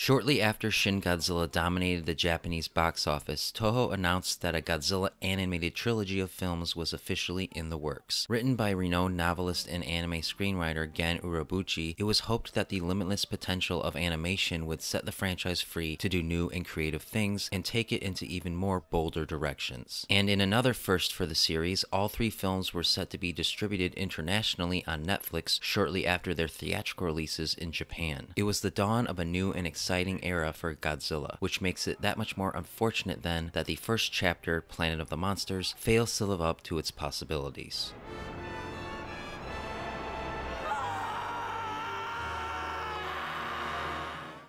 Shortly after Shin Godzilla dominated the Japanese box office, Toho announced that a Godzilla animated trilogy of films was officially in the works. Written by renowned novelist and anime screenwriter Gen Urobuchi, it was hoped that the limitless potential of animation would set the franchise free to do new and creative things and take it into even more bolder directions. And in another first for the series, all three films were set to be distributed internationally on Netflix shortly after their theatrical releases in Japan. It was the dawn of a new and exciting era for Godzilla, which makes it that much more unfortunate then that the first chapter, Planet of the Monsters, fails to live up to its possibilities.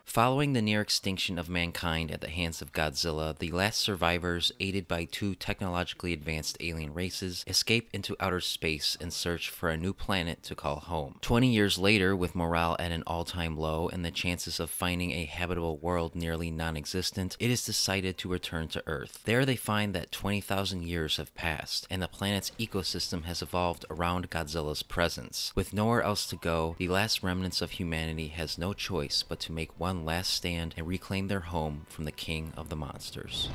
Following the near extinction of mankind at the hands of Godzilla, the last survivors, aided by two technologically advanced alien races, escape into outer space and search for a new planet to call home. 20 years later, with morale at an all-time low and the chances of finding a habitable world nearly non-existent, it is decided to return to Earth. There they find that 20,000 years have passed, and the planet's ecosystem has evolved around Godzilla's presence. With nowhere else to go, the last remnants of humanity has no choice but to make one last stand and reclaim their home from the King of the Monsters.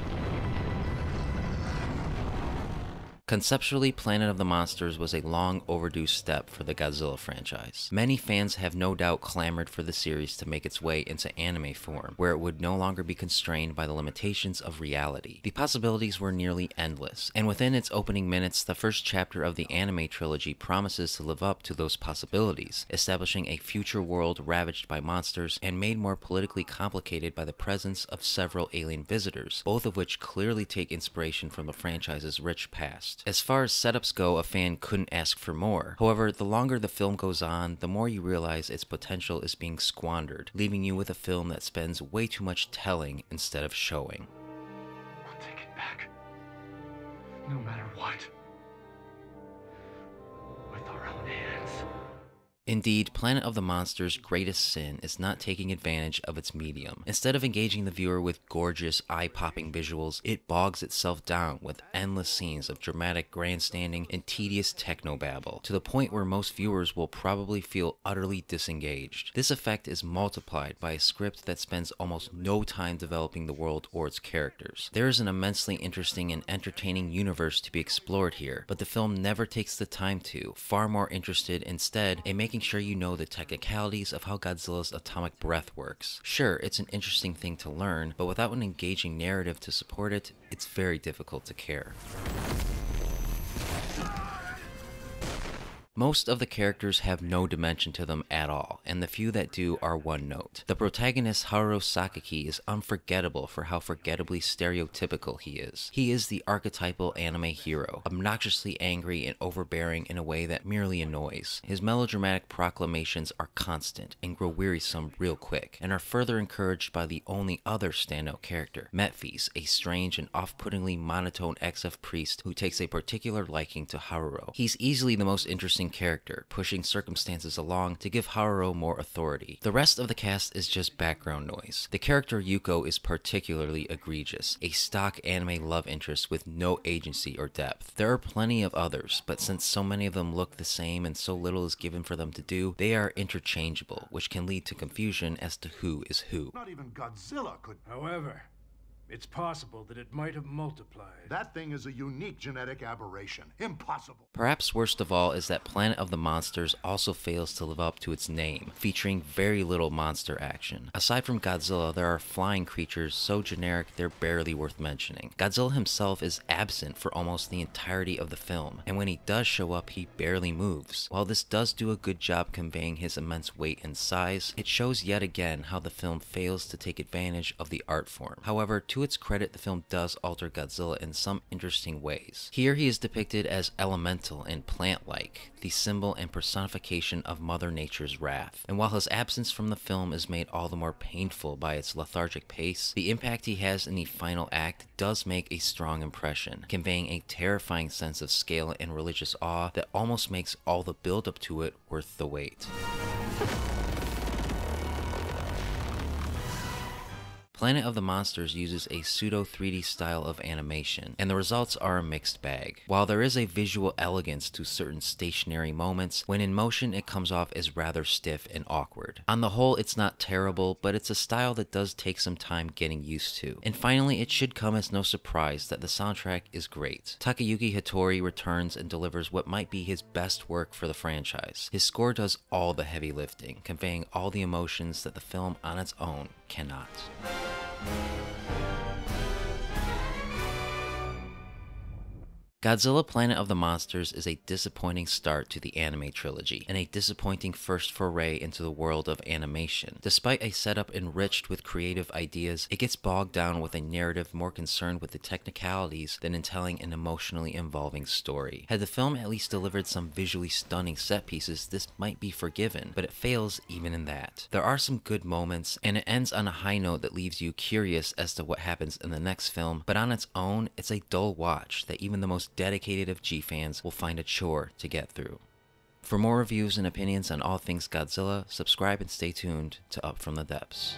Conceptually, Planet of the Monsters was a long overdue step for the Godzilla franchise. Many fans have no doubt clamored for the series to make its way into anime form, where it would no longer be constrained by the limitations of reality. The possibilities were nearly endless, and within its opening minutes, the first chapter of the anime trilogy promises to live up to those possibilities, establishing a future world ravaged by monsters and made more politically complicated by the presence of several alien visitors, both of which clearly take inspiration from the franchise's rich past. As far as setups go, a fan couldn't ask for more. However, the longer the film goes on, the more you realize its potential is being squandered, leaving you with a film that spends way too much telling instead of showing. I'll take it back, no matter what, with our own hands. Indeed, Planet of the Monsters' greatest sin is not taking advantage of its medium. Instead of engaging the viewer with gorgeous, eye-popping visuals, it bogs itself down with endless scenes of dramatic grandstanding and tedious technobabble, to the point where most viewers will probably feel utterly disengaged. This effect is multiplied by a script that spends almost no time developing the world or its characters. There is an immensely interesting and entertaining universe to be explored here, but the film never takes the time to, far more interested instead in making sure you know the technicalities of how Godzilla's atomic breath works. Sure, it's an interesting thing to learn, but without an engaging narrative to support it, it's very difficult to care. Most of the characters have no dimension to them at all, and the few that do are one note. The protagonist Haruo Sakaki is unforgettable for how forgettably stereotypical he is. He is the archetypal anime hero, obnoxiously angry and overbearing in a way that merely annoys. His melodramatic proclamations are constant and grow wearisome real quick, and are further encouraged by the only other standout character, Metphies, a strange and off-puttingly monotone XF priest who takes a particular liking to Haruo. He's easily the most interesting character, pushing circumstances along to give Haruo more authority. The rest of the cast is just background noise. The character Yuko is particularly egregious, a stock anime love interest with no agency or depth. There are plenty of others, but since so many of them look the same and so little is given for them to do, they are interchangeable, which can lead to confusion as to who is who. Not even Godzilla could. However, it's possible that it might have multiplied. That thing is a unique genetic aberration. Impossible. Perhaps worst of all is that Planet of the Monsters also fails to live up to its name, featuring very little monster action. Aside from Godzilla, there are flying creatures so generic they're barely worth mentioning. Godzilla himself is absent for almost the entirety of the film, and when he does show up, he barely moves. While this does do a good job conveying his immense weight and size, it shows yet again how the film fails to take advantage of the art form. However, to its credit, the film does alter Godzilla in some interesting ways. Here he is depicted as elemental and plant-like, the symbol and personification of Mother Nature's wrath. And while his absence from the film is made all the more painful by its lethargic pace, the impact he has in the final act does make a strong impression, conveying a terrifying sense of scale and religious awe that almost makes all the build-up to it worth the wait. Planet of the Monsters uses a pseudo 3D style of animation, and the results are a mixed bag. While there is a visual elegance to certain stationary moments, when in motion it comes off as rather stiff and awkward. On the whole, it's not terrible, but it's a style that does take some time getting used to. And finally, it should come as no surprise that the soundtrack is great. Takayuki Hattori returns and delivers what might be his best work for the franchise. His score does all the heavy lifting, conveying all the emotions that the film on its own cannot. Godzilla Planet of the Monsters is a disappointing start to the anime trilogy, and a disappointing first foray into the world of animation. Despite a setup enriched with creative ideas, it gets bogged down with a narrative more concerned with the technicalities than in telling an emotionally involving story. Had the film at least delivered some visually stunning set pieces, this might be forgiven, but it fails even in that. There are some good moments, and it ends on a high note that leaves you curious as to what happens in the next film, but on its own, it's a dull watch that even the most dedicated of G fans will find a chore to get through. For more reviews and opinions on all things Godzilla, subscribe and stay tuned to Up From The Depths.